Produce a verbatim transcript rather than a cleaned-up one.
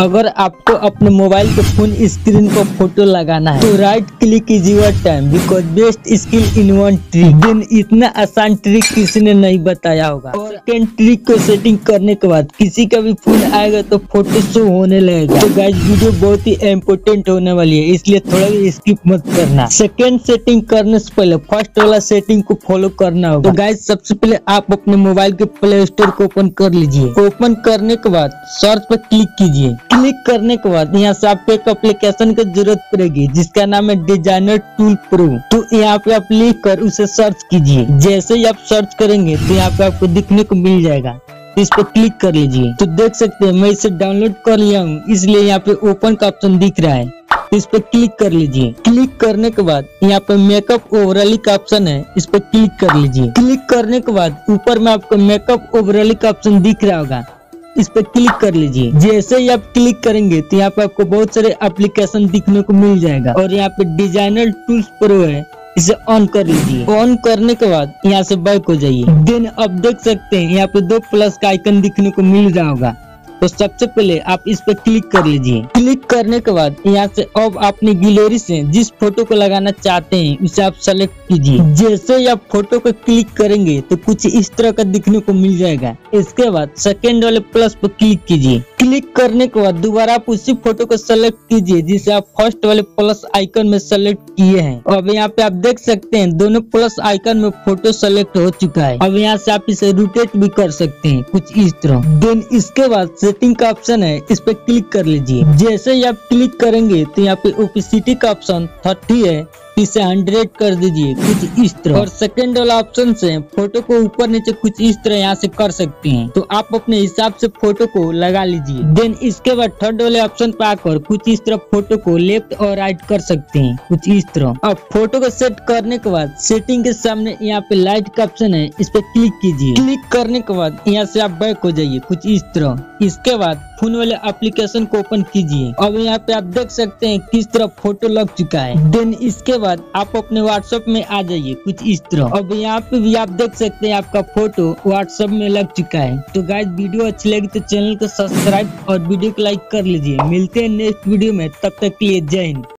अगर आपको अपने मोबाइल के फोन स्क्रीन को फोटो लगाना है तो right click is your time because best skill in one trick. Then इतना आसान ट्रिक किसी ने नहीं बताया होगा। और टेन ट्रिक को सेटिंग करने के बाद किसी का भी फोन आएगा तो फोटो शो होने लगेगा। तो गाइस वीडियो बहुत ही इम्पोर्टेंट होने वाली है, इसलिए थोड़ा भी स्किप मत करना। सेकेंड सेटिंग करने से पहले फर्स्ट वाला सेटिंग को फॉलो करना होगा। तो गाइस सबसे पहले आप अपने मोबाइल के प्ले स्टोर को ओपन कर लीजिए। ओपन करने के बाद सर्च पर क्लिक कीजिए। क्लिक करने के बाद यहाँ से आपको एक एप्लीकेशन की जरूरत पड़ेगी जिसका नाम है डिजाइनर टूल प्रो। तो यहाँ पे आप लिख कर उसे सर्च कीजिए। जैसे ही आप सर्च करेंगे तो यहाँ पे आपको दिखने को मिल जाएगा, इस पर क्लिक कर लीजिए। तो देख सकते हैं मैं इसे डाउनलोड कर लिया हूँ, इसलिए यहाँ पे ओपन का ऑप्शन दिख रहा है, इस पर क्लिक कर लीजिए। क्लिक करने के बाद यहाँ पे मेकअप ओवरली का ऑप्शन है, इस पर क्लिक कर लीजिए। क्लिक करने के बाद ऊपर में आपको मेकअप ओवरली का ऑप्शन दिख रहा होगा, इस पर क्लिक कर लीजिए। जैसे ही आप क्लिक करेंगे तो यहाँ पे आपको बहुत सारे एप्लीकेशन दिखने को मिल जाएगा। और यहाँ पे डिजाइनर टूल्स प्रो है, इसे ऑन कर लीजिए। ऑन करने के बाद यहाँ से बैक हो जाइए। देन अब देख सकते हैं यहाँ पे दो प्लस का आइकन दिखने को मिल रहा होगा। तो सबसे पहले आप इस पर क्लिक कर लीजिए। क्लिक करने के बाद यहाँ से अब अपनी गैलरी से जिस फोटो को लगाना चाहते हैं उसे आप सेलेक्ट कीजिए। जैसे ही आप फोटो को क्लिक करेंगे तो कुछ इस तरह का दिखने को मिल जाएगा। इसके बाद सेकेंड वाले प्लस पर क्लिक कीजिए। क्लिक करने के बाद दोबारा आप उसी फोटो को सेलेक्ट कीजिए जिसे आप फर्स्ट वाले प्लस आइकन में सेलेक्ट किए हैं। अब यहाँ पे आप देख सकते हैं दोनों प्लस आइकन में फोटो सेलेक्ट हो चुका है। अब यहाँ से आप इसे रोटेट भी कर सकते हैं कुछ इस तरह। देन इसके बाद सेटिंग का ऑप्शन है, इस पे क्लिक कर लीजिए। जैसे ही आप क्लिक करेंगे तो यहाँ पे ओपेसिटी का ऑप्शन थर्टी है, इसे हंड्रेड कर दीजिए कुछ इस तरह। और सेकेंड वाला ऑप्शन से फोटो को ऊपर नीचे कुछ इस तरह यहाँ से कर सकते हैं। तो आप अपने हिसाब से फोटो को लगा लीजिए। देन इसके बाद थर्ड वाले ऑप्शन पे आकर कुछ इस तरह फोटो को लेफ्ट और राइट कर सकते हैं कुछ इस तरह। अब फोटो को सेट करने के बाद सेटिंग के सामने यहाँ पे लाइट का ऑप्शन है, इस पे क्लिक कीजिए। क्लिक करने के बाद यहाँ से आप बैक हो जाइए कुछ इस तरह। इसके बाद फोन वाले एप्लीकेशन को ओपन कीजिए। अब यहाँ पे आप देख सकते हैं किस तरह फोटो लग चुका है। देन इसके बाद आप अपने व्हाट्सएप में आ जाइए कुछ इस तरह। अब यहाँ पे भी आप देख सकते हैं आपका फोटो व्हाट्सएप में लग चुका है। तो गाइस वीडियो अच्छी लगी तो चैनल को सब्सक्राइब और वीडियो को लाइक कर लीजिए। मिलते हैं नेक्स्ट वीडियो में, तब तक के लिए जय हिंद।